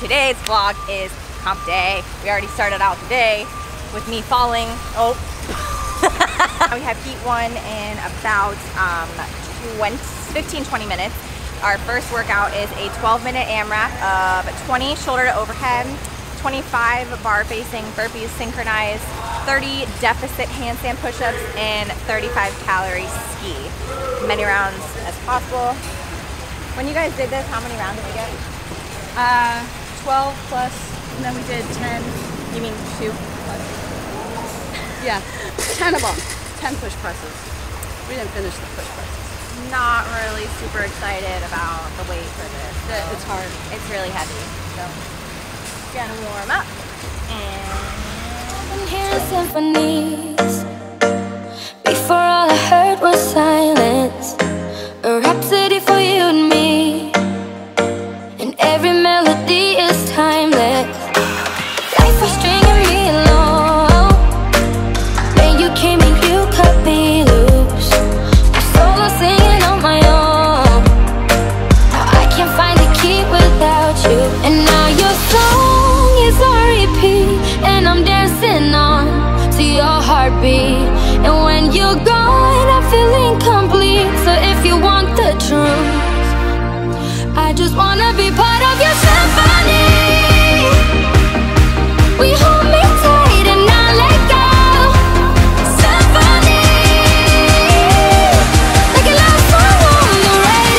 today's vlog is hump day. We already started out the day with me falling. Oh. We have heat one in about 15-20 minutes. Our first workout is a 12-minute AMRAP of 20 shoulder to overhead, 25 bar facing burpees synchronized, 30 deficit handstand push-ups, and 35 calorie ski. Many rounds as possible. When you guys did this, how many rounds did we get? 12 plus, and then we did 10. You mean 2? Yeah, 10 of them. 10 push presses. We didn't finish the push presses. Not really super excited about the weight for this. So it's hard. It's really heavy. So gonna warm up. And hear symphonies. Before all I heard was silence. A rhapsody for you and me. And every melody is timeless. Life was stringing me along. When you came and you cut me loose. I'm solo singing on my own. Now I can't find the key without you. And now you're so. It's a repeat, and I'm dancing on to your heartbeat. And when you're gone, I feel incomplete. So if you want the truth, I just wanna be part of your symphony. We hold me tight and not let go. Symphony, like a love song on the radio.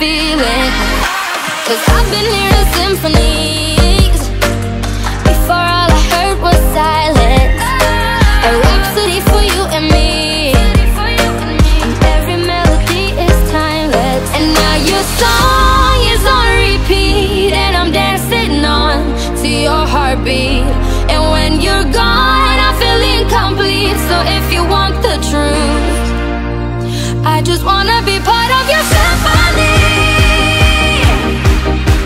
Feeling, 'cause I've been hearing symphonies. Before all I heard was silence. A rhapsody for you and me. And every melody is timeless. And now your song is on repeat, and I'm dancing on to your heartbeat. And when you're gone, I feel incomplete. So if you want the truth, I just wanna be part of your symphony.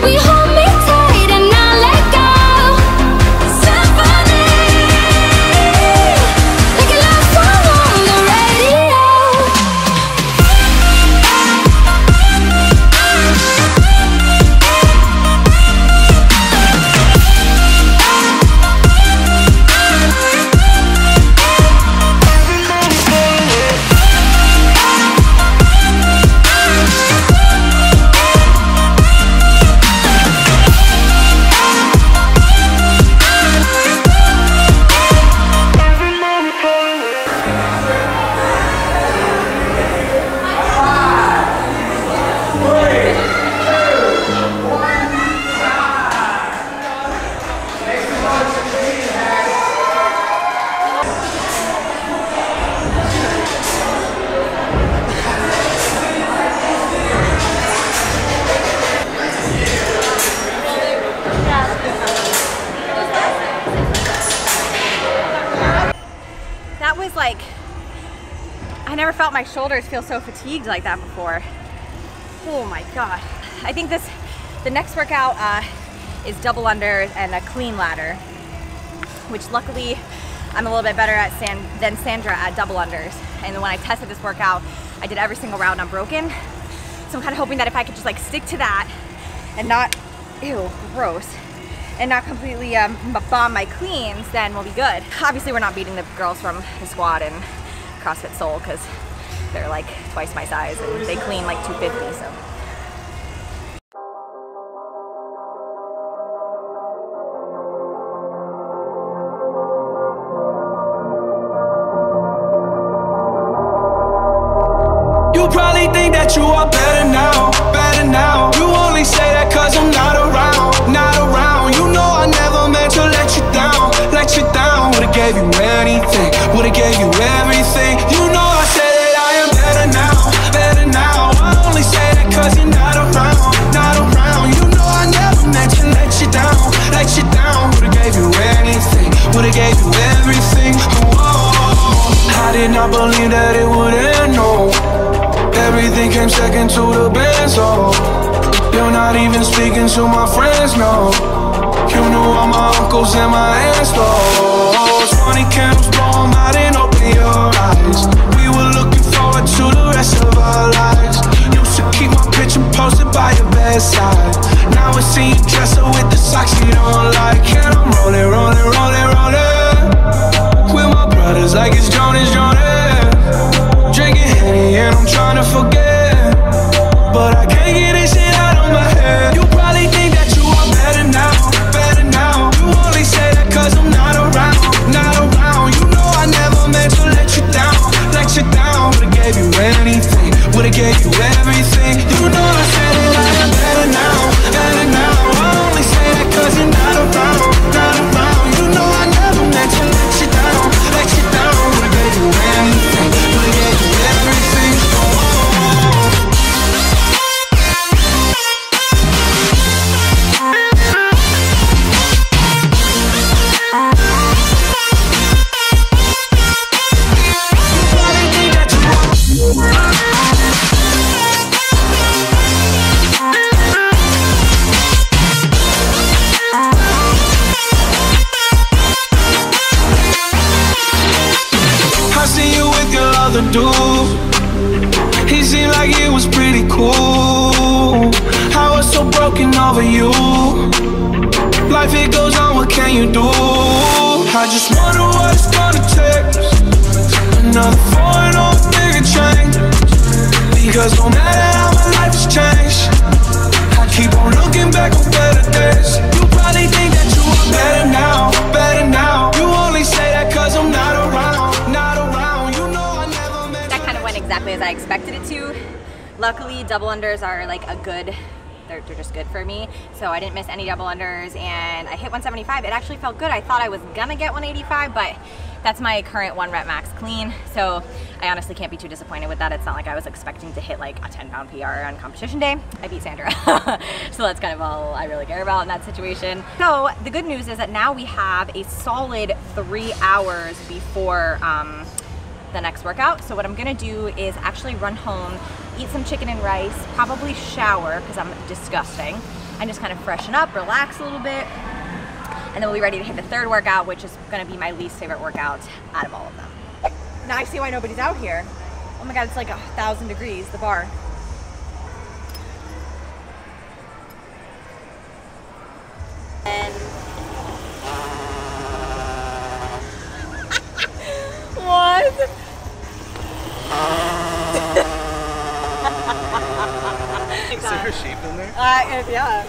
We hold me tight and not let go. Symphony, like a love song on the radio. I never felt my shoulders feel so fatigued like that before. Oh my god. I think the next workout is double unders and a clean ladder, which luckily I'm a little bit better at than Sandra at double unders. And when I tested this workout, I did every single round unbroken. So I'm kind of hoping that if I could just like stick to that and not, ew, gross, and not completely bomb my cleans, then we'll be good. Obviously we're not beating the girls from the squad and CrossFit Soul because they're like twice my size and they clean like 250, so. You probably think that you are better now, you only say that 'cause I'm not around, you know I never meant to let you down, would've gave you anything, would've gave you everything. You know I said that I am better now, I only say that 'cause you're not around, You know I never meant to let you down, would've gave you anything, would've gave you everything. did not believe that it would end, no. Everything came second to the band, so you're not even speaking to my friends, no. You knew all my uncles and my aunts, though. 20 candles blow 'em out and open your eyes. We were looking forward to the rest of our lives. Used to keep my picture posted by your bedside. Now I see you dress up with the socks you don't like. And I'm rolling, rolling, rolling, rolling with my brothers like it's Jonas, Jonas. Drinking Henny and I'm trying to forget, but I can't get this shit out of my head. You probably think that you are better now, better now. You only say that 'cause I'm not around, not around. You know I never meant to let you down, let you down. Would've gave you anything, would've gave you everything. You know I said it, I am better now, better now. I only say that 'cause you're not around, not around. You know I never meant to let you down, let you down. Would've gave you anything, would've gave you everything. Over you, life it goes on, what can you do? I just wonder what it's gonna take, another foreign or a bigger change. Because no matter how my life has changed, I keep on looking back on better days. You probably think that you are better now, better now. You only say that 'cause I'm not around, not around. You know I never meant. That kind of went exactly as I expected it to. Luckily, double unders are like a good, they're just good for me, so I didn't miss any double unders and I hit 175. It actually felt good. I thought I was gonna get 185, but that's my current 1 rep max clean, so I honestly can't be too disappointed with that. It's not like I was expecting to hit like a 10-pound PR on competition day. I beat Sandra. So that's kind of all I really care about in that situation. So the good news is that now we have a solid 3 hours before the next workout. So what I'm gonna do is actually run home, eat some chicken and rice, probably shower because I'm disgusting, and just kind of freshen up, relax a little bit, and then we'll be ready to hit the third workout, which is gonna be my least favorite workout out of all of them. Now I see why nobody's out here. Oh my God, it's like 1,000 degrees, the bar. And what? Is there a shape in there? Yeah.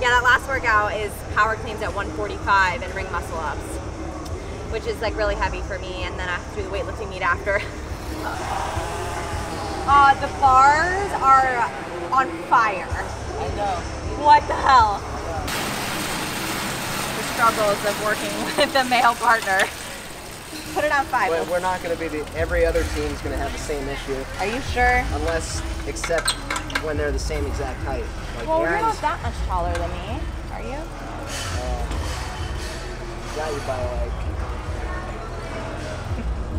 Yeah, that last workout is power cleans at 145 and ring muscle ups, which is like really heavy for me. And then I have to do the weightlifting meet after. The bars are on fire. I know. What the hell? The struggles of working with a male partner. Put it on 5. We're not going to be every other team's going to have the same issue. Are you sure? Unless, except when they're the same exact height. Like, well, you're not that much taller than me, are you? Got you by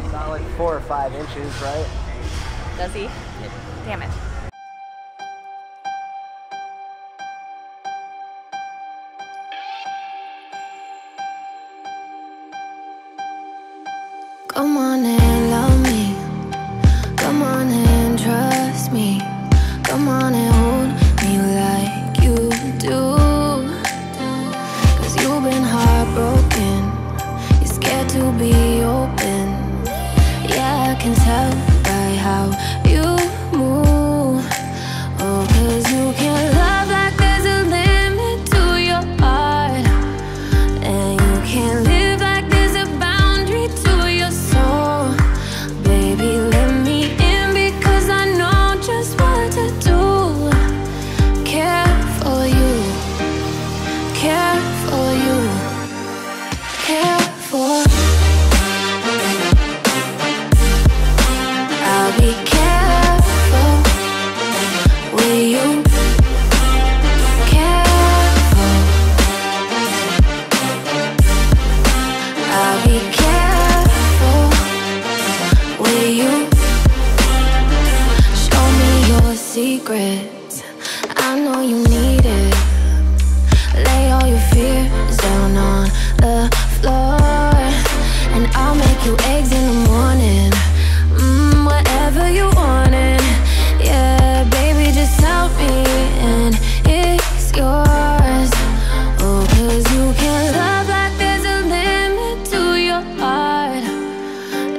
like solid 4 or 5 inches, right? Does he? Yeah. Damn it. Come on and love me. Come on and trust me. Come on and hold me like you do. 'Cause you've been heartbroken. You're scared to be open. Yeah, I can tell by how you move. Oh, 'cause you can't love like there's a limit to your heart. And you can't live like there's a boundary to your soul. Baby, let me in because I know just what to do. Care for you, care for you, care for. I'll be careful with you, careful. I'll be careful with secrets. I know you need it. Lay all your fears down on the floor, and I'll make you eggs in the morning. Whatever you wanted. Yeah, baby, just tell me, and it's yours. Oh, 'cause you can love like there's a limit to your heart,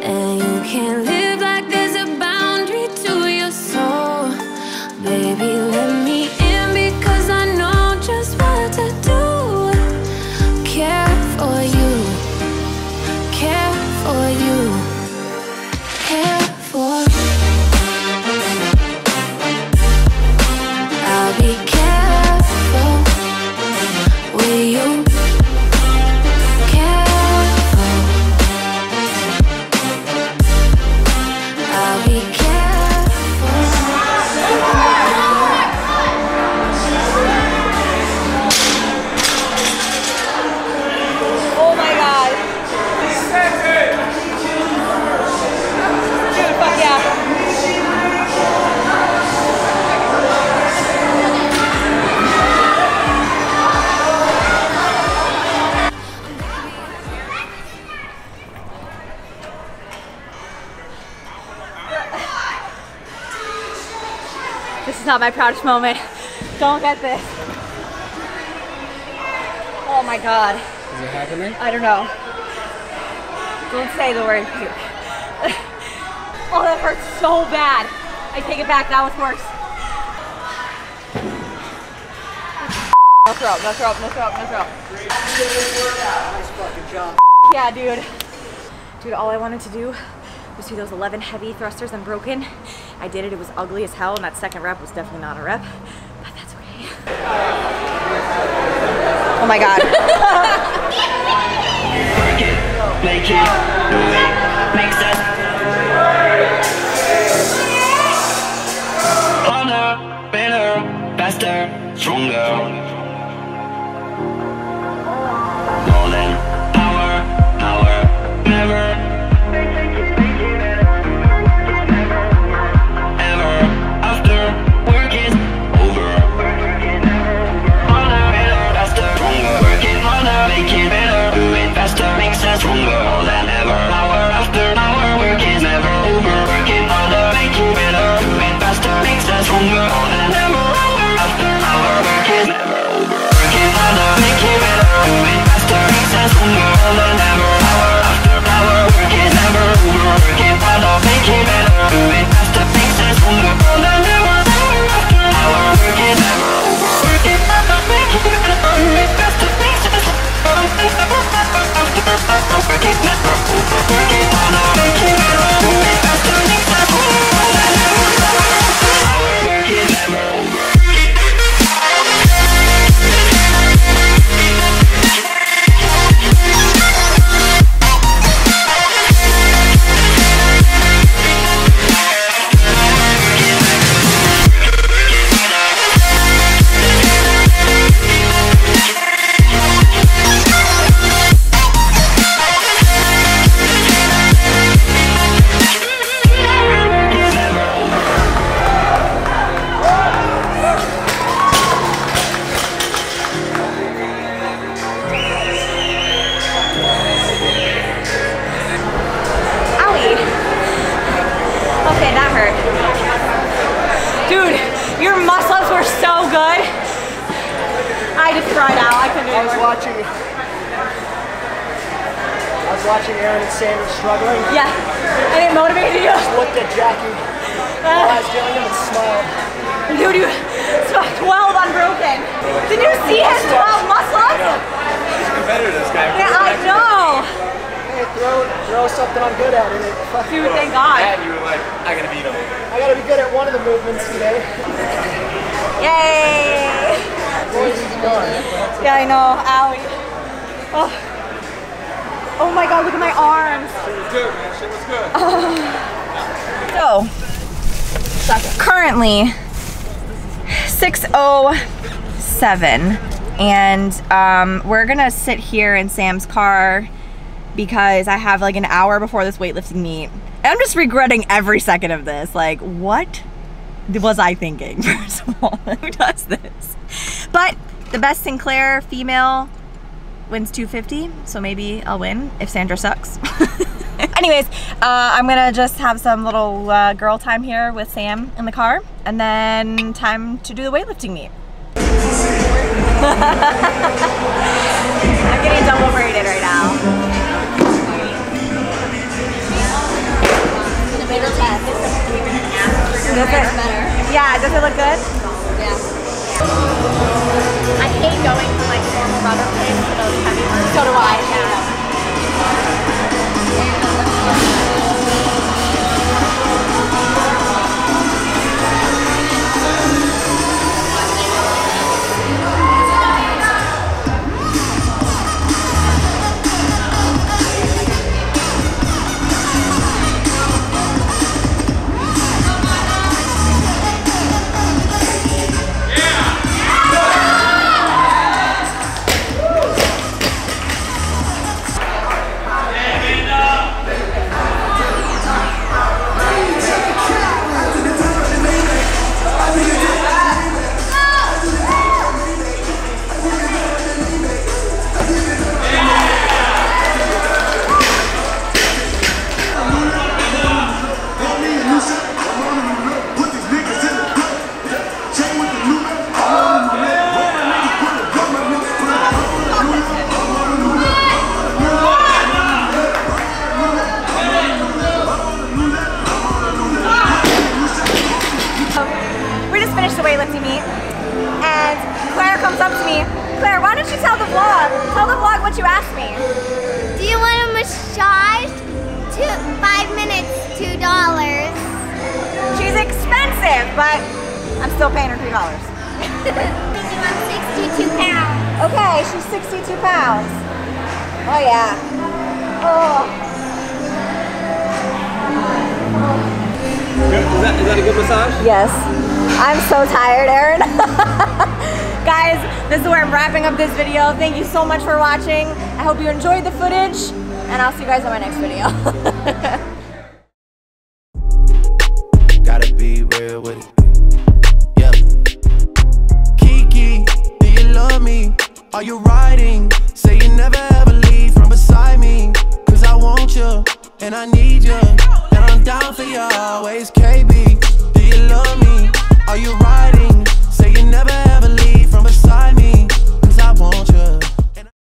and you can live like there's a boundary to your soul. Baby, let me in, because I know just what to do. Care for you, care for you, care for you. This is not my proudest moment. Don't get this. Oh my God. Is it happening? I don't know. Don't say the word puke. Oh, that hurts so bad. I take it back, that was worse. No throw up, no throw up, no throw up, no throw up. Nice fucking job. Yeah, dude. Dude, all I wanted to do was do those 11 heavy thrusters unbroken. I did it, it was ugly as hell, and that second rep was definitely not a rep, but that's okay. Oh my God. Harder, better, faster, stronger. Rolling, power, power, never. I was watching Aaron and Sandra struggling. Yeah, and it motivated you. Just looked at Jackie, eyes Gilliam, and smiled. Dude, you 12 unbroken. Did you see his 12 muscle-ups? Yeah. He's a competitor, this guy. Yeah, I know. Hey, throw something I'm good at in it. Dude, thank God. And you were like, I gotta beat him. I gotta be good at one of the movements today. Yay! Boys, he's gone. Yeah, I know. Owie. Oh. Oh my God, look at my arms. Shit was good, man. Shit was good. So currently 6:07, and we're gonna sit here in Sam's car because I have like an hour before this weightlifting meet. And I'm just regretting every second of this. Like, what was I thinking, first of all? Who does this? But the best Sinclair female wins 250, so maybe I'll win if Sandra sucks. Anyways, I'm gonna just have some little girl time here with Sam in the car, and then time to do the weightlifting meet. I'm getting double braided right now. Does it, yeah, does it look good? Yeah. I hate going to like normal rubber plates for those heavy ones. So do I. But I'm still paying her $3. I'm 62 pounds. Okay, she's 62 pounds. Oh yeah. Oh. Is that a good massage? Yes. I'm so tired, Erin. Guys, this is where I'm wrapping up this video. Thank you so much for watching. I hope you enjoyed the footage, and I'll see you guys on my next video. Are you riding? Say you never ever leave from beside me. Cause I want you, and I need you, and I'm down for you always, KB.